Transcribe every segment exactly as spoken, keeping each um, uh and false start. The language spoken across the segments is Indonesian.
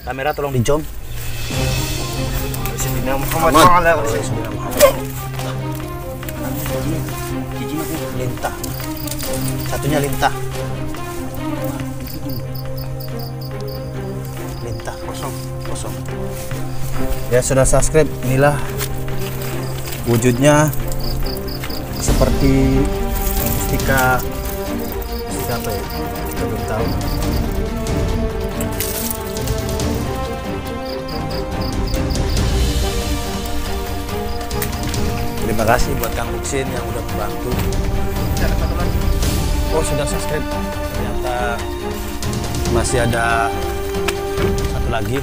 Kamera tolong dijom. Lintah. Satunya lintah. Lintah kosong, kosong. Ya sudah subscribe, inilah wujudnya seperti ketika ketika apa ya? Kita belum tahu. Terima kasih buat Kang Muksin yang udah membantu. Oh sudah subscribe. Ternyata masih ada satu lagi.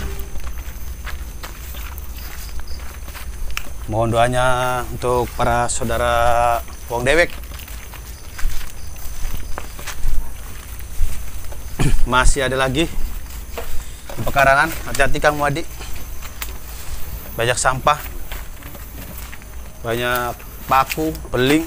Mohon doanya untuk para saudara Wong Dewek. Masih ada lagi di pekarangan. Hati-hati Kang Muadi. Banyak sampah. Banyak paku, beling.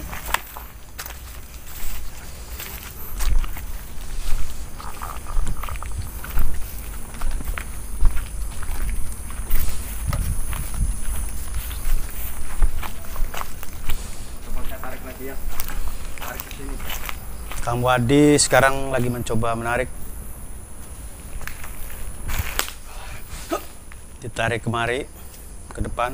Tarik lagi ya. Tarik ke sini. Kang Muadi sekarang lagi mencoba menarik. Ditarik kemari, ke depan.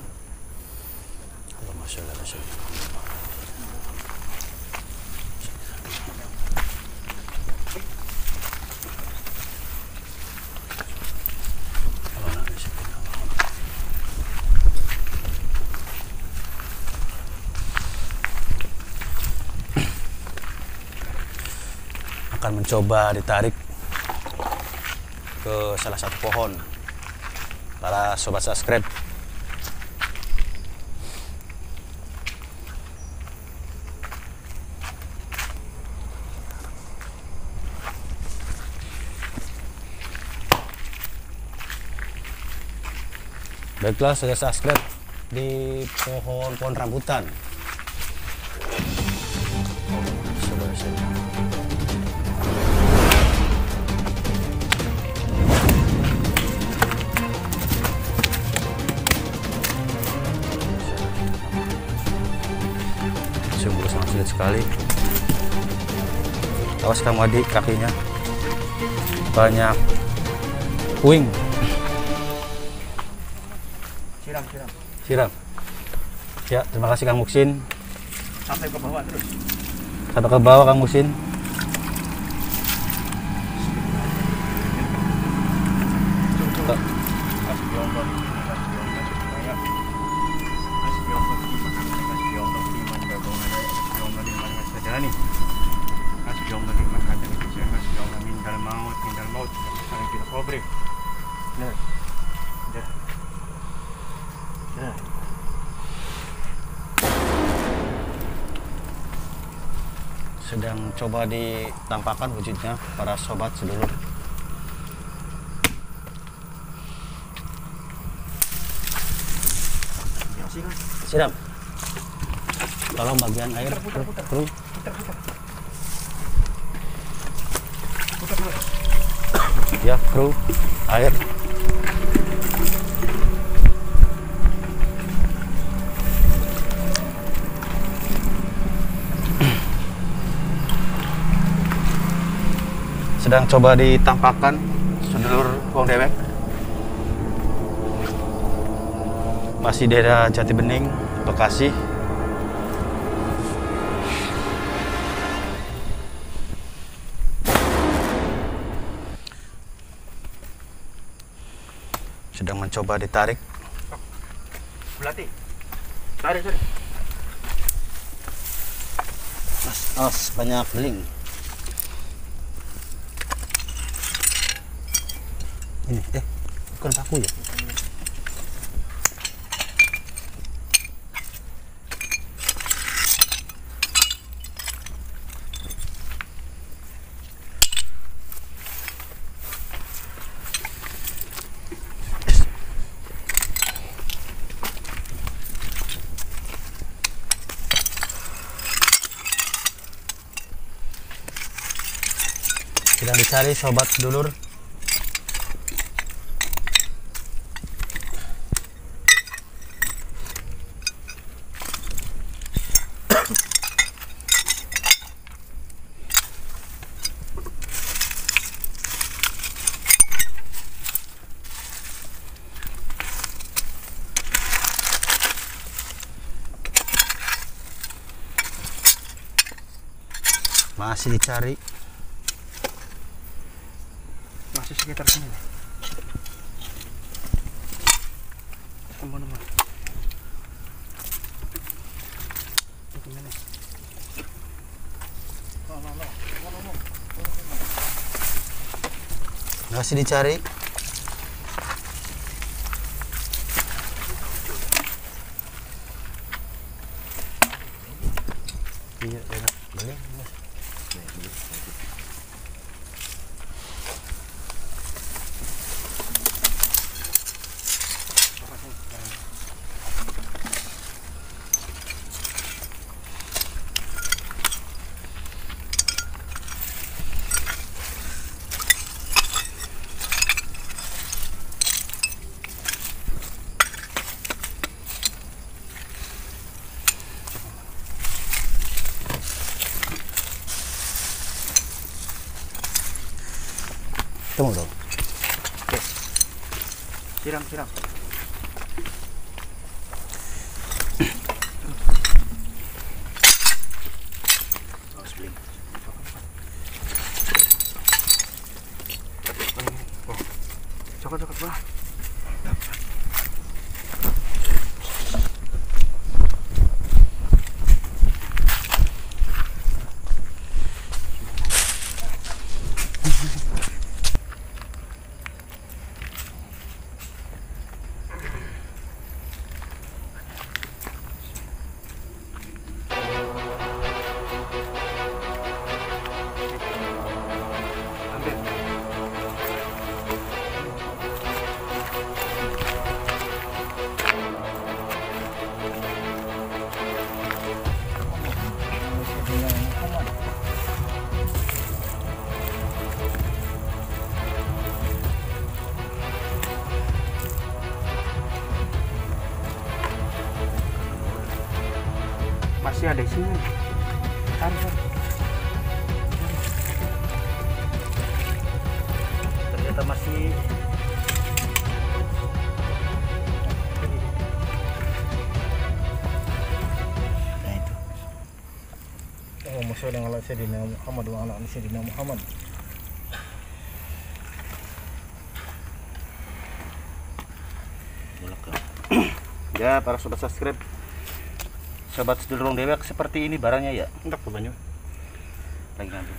Akan mencoba ditarik ke salah satu pohon. Para sobat subscribe, baiklah sudah subscribe di pohon-pohon rambutan. Sungguh sangat sulit sekali. Awas Kang Muadi, kakinya banyak puing. Siram, siram. Siram. Ya, terima kasih Kang Muksin. Sampai ke bawah terus. Sampai ke bawah Kang Muksin. Sedang coba ditampakkan wujudnya para sobat sedulur. Siram. Tolong bagian air. Putar, putar, putar. Putar, putar. Putar, putar. Ya, kru, air. Sedang coba ditampakkan sedulur Wong Dewek. Masih daerah Jati Bening, Bekasi. Sedang mencoba ditarik. Belati. Tarik, tarik. Mas, mas, banyak beling. Ini, eh, bukan paku ya? Sedang dicari sobat sedulur. Masih dicari. Masih sekitar sini. Teman-teman. Masih dicari. Iya, enak. Boleh. Tunggu dong. Oke. Siram, siram. Cokot-cokot lah. Masih ada isinya. Tarik, tarik. Ternyata masih nah itu. Allahumma sholli ala sayyidina Muhammad wa ala ali sayyidina Muhammad. Ya, para sobat subscribe, sobat sedulur Wong Dewek, seperti ini barangnya ya. Enggak banyak. Lagi nanti.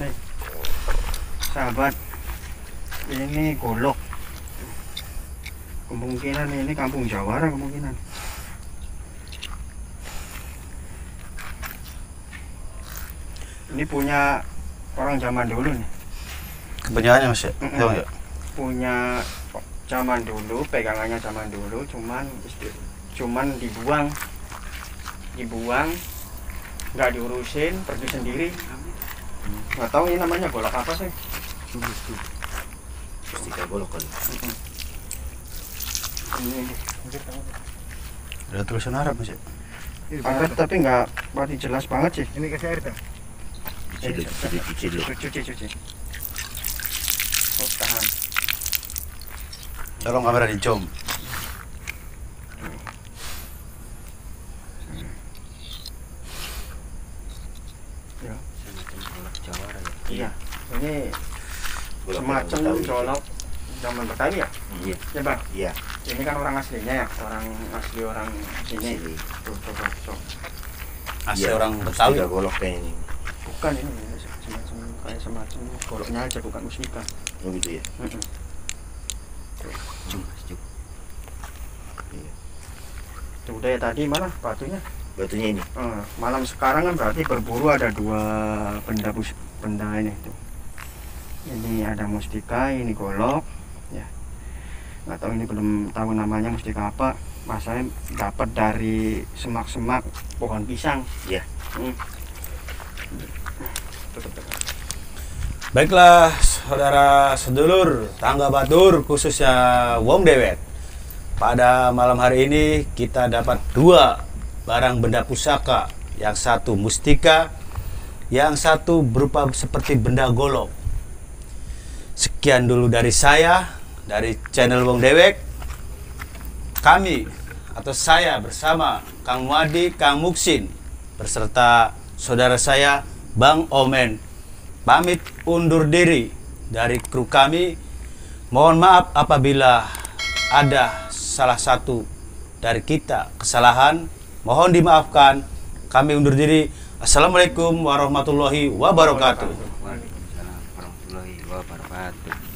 Hey, sahabat, ini golok. Kemungkinan ini kampung jawara kemungkinan. Ini punya orang zaman dulu nih. Kebanyakannya Mas ya. Mm -mm. Punya zaman dulu, pegangannya zaman dulu, cuman cuman dibuang. Dibuang, nggak diurusin, pergi sendiri. Nggak tahu ini namanya golok apa sih? Pasti kayak golok kali. Ada tulisan Arab Mas ya? Arab tapi nggak berarti jelas banget sih. Ini kasih air dong. Cuci dulu. Cuci cuci. Oh, tahan. Tolong kamera dicom. Ya. Iya. Ini semacam colok zaman Betawi ya? Iya. Ya Bang. Iya. Ini kan orang aslinya ya, orang asli orang sini. Tuh, tuh, tuh, tuh. Asli ya, orang Betawi. Tidak golok kayak ini. Bukan ini, ini semacam kayak semacam goloknya aja, bukan musibah. Oh gitu ya. Mm -hmm. Cuk, cuk. Iya. Tuh, udah ya tadi mana batunya? Batunya ini. Uh, malam sekarang kan berarti berburu ada dua benda benda ini tuh. Ini ada mustika, ini golok. Ya. Nggak tahu, ini belum tahu namanya mustika apa. Masalahnya dapat dari semak-semak pohon pisang ya. hmm. Baiklah saudara sedulur, tangga batur khususnya Wong Dewek, Pada malam hari ini kita dapat dua barang benda pusaka. Yang satu mustika, yang satu berupa seperti benda golok. Sekian dulu dari saya, dari channel Wong Dewek. Kami atau saya bersama Kang Muadi, Kang Muksin, berserta saudara saya Bang Omen, pamit undur diri dari kru kami. Mohon maaf apabila ada salah satu dari kita kesalahan, mohon dimaafkan. Kami undur diri. Assalamualaikum warahmatullahi wabarakatuh. Warahmatullahi wabarakatuh.